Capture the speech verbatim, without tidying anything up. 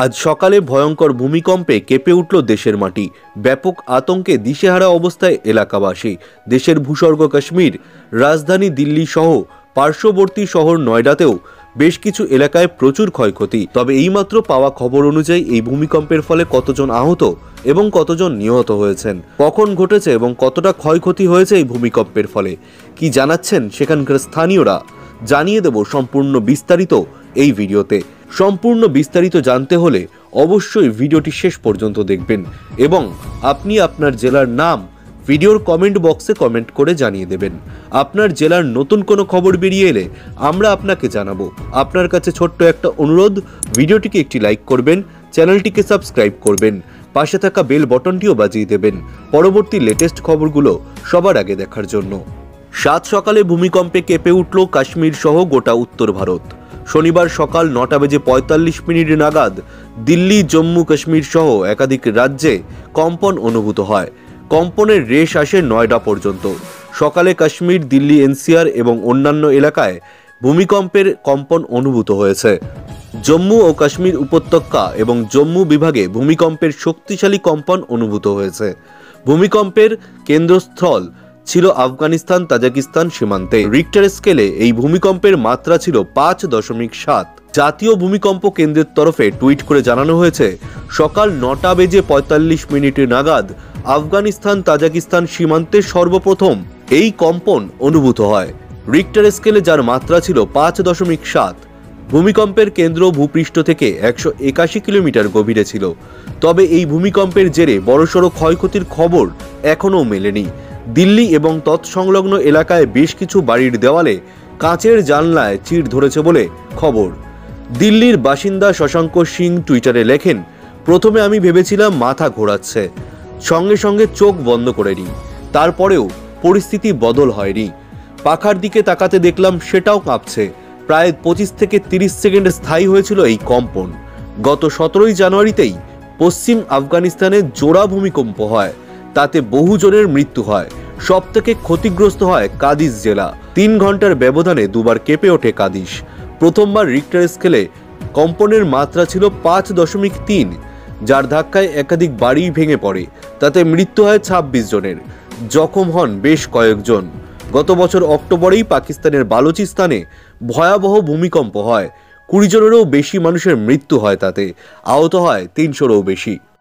आज सकाले भयंकर भूमिकम्पे केंपे उठल देशेर माटी। व्यापक आतंके दिशेहारा अवस्थाय एलाकाबासी। देशेर भूस्वर्ग काश्मीर, राजधानी दिल्ली सह पार्श्ववर्ती शहर नयडातेও বেশ কিছু এলাকায় প্রচুর ক্ষয়ক্ষতি। তবে এইমাত্র পাওয়া খবর অনুযায়ী এই ভূমিকম্পের ফলে কতজন আহত এবং কতজন নিহত হয়েছেন, কখন ঘটেছে এবং কতটা ক্ষয়ক্ষতি হয়েছে এই ভূমিকম্পের ফলে, কি জানাচ্ছেন সেখানকার স্থানীয়রা, জানিয়ে দেব সম্পূর্ণ বিস্তারিত এই ভিডিওতে। সম্পূর্ণ বিস্তারিত জানতে হলে অবশ্যই ভিডিওটি শেষ পর্যন্ত দেখবেন এবং আপনি আপনার জেলার নাম ভিডিওর কমেন্ট বক্সে কমেন্ট করে জানিয়ে দেবেন। আপনার জেলার নতুন কোনো খবর বেরিয়ে এলে আমরা আপনাকে জানাবো। আপনার কাছে ছোট্ট একটা অনুরোধ, ভিডিওটিকে একটি লাইক করবেন, চ্যানেলটিকে সাবস্ক্রাইব করবেন, পাশে থাকা বেল বটনটিও বাজিয়ে দেবেন পরবর্তী লেটেস্ট খবরগুলো সবার আগে দেখার জন্য। সাত সকালে ভূমিকম্পে কেঁপে উঠল কাশ্মীর সহ গোটা উত্তর ভারত। শনিবার সকাল নটা বেজে পঁয়তাল্লিশ মিনিট নাগাদ দিল্লি, জম্মু কাশ্মীর সহ একাধিক রাজ্যে কম্পন অনুভূত হয়। কম্পনের রেশ আসে নয়ডা পর্যন্ত। সকালে কাশ্মীর, দিল্লি এনসিআর এবং অন্যান্য এলাকায় ভূমিকম্পের কম্পন অনুভূত হয়েছে। জম্মু ও কাশ্মীর উপত্যকা এবং জম্মু বিভাগে ভূমিকম্পের শক্তিশালী কম্পন অনুভূত হয়েছে। ভূমিকম্পের কেন্দ্রস্থল ছিল আফগানিস্তান তাজিকিস্তান সীমান্তে। রিক্টার স্কেলে এই ভূমিকম্পের মাত্রা ছিল পাঁচ দশমিক সাত। জাতীয় ভূমিকম্প কেন্দ্রের তরফে টুইট করে জানানো হয়েছে, সকাল নটা বেজে পঁয়তাল্লিশ মিনিট নাগাদ আফগানিস্তান তাজিকিস্তান সীমান্তে সর্বপ্রথম এই কম্পন অনুভূত হয়। রিক্টার স্কেলে যার মাত্রা ছিল পাঁচ দশমিক সাত। ভূমিকম্পের কেন্দ্র ভূপৃষ্ঠ থেকে একশো একাশি কিলোমিটার গভীরে ছিল। তবে এই ভূমিকম্পের জেরে বড়সড় ক্ষয়ক্ষতির খবর এখনও মেলেনি। দিল্লি এবং তৎসংলগ্ন এলাকায় বেশ কিছু বাড়ির দেওয়ালে কাঁচের জানলায় চিড় ধরেছে বলে খবর। দিল্লির বাসিন্দা শশাঙ্ক সিং টুইটারে লেখেন, প্রথমে আমি ভেবেছিলাম মাথা ঘোরাচ্ছে, সঙ্গে সঙ্গে চোখ বন্ধ করে নিই, তারপরেও পরিস্থিতি বদল হয়নি। পাখার দিকে তাকাতে দেখলাম সেটাও কাঁপছে। প্রায় পঁচিশ থেকে তিরিশ সেকেন্ড স্থায়ী হয়েছিল এই কম্পন। গত সতেরোই জানুয়ারিতেই পশ্চিম আফগানিস্তানে জোড়া ভূমিকম্প হয়, তাতে বহুজনের মৃত্যু হয়। সব থেকে ক্ষতিগ্রস্ত হয় কাদিশ জেলা। তিন ঘন্টার ব্যবধানে দুবার কেঁপে ওঠে কাদিশ। প্রথমবার রিক্টার স্কেলে কম্পনের মাত্রা ছিল পাঁচ দশমিক তিন, যার ধাক্কায় একাধিক বাড়ি ভেঙে পড়ে। তাতে মৃত্যু হয় ছাব্বিশ জনের, জখম হন বেশ কয়েকজন। গত বছর অক্টোবরেই পাকিস্তানের বালুচিস্তানে ভয়াবহ ভূমিকম্প হয়। কুড়ি জনেরও বেশি মানুষের মৃত্যু হয়, তাতে আহত হয় তিনশোরও বেশি।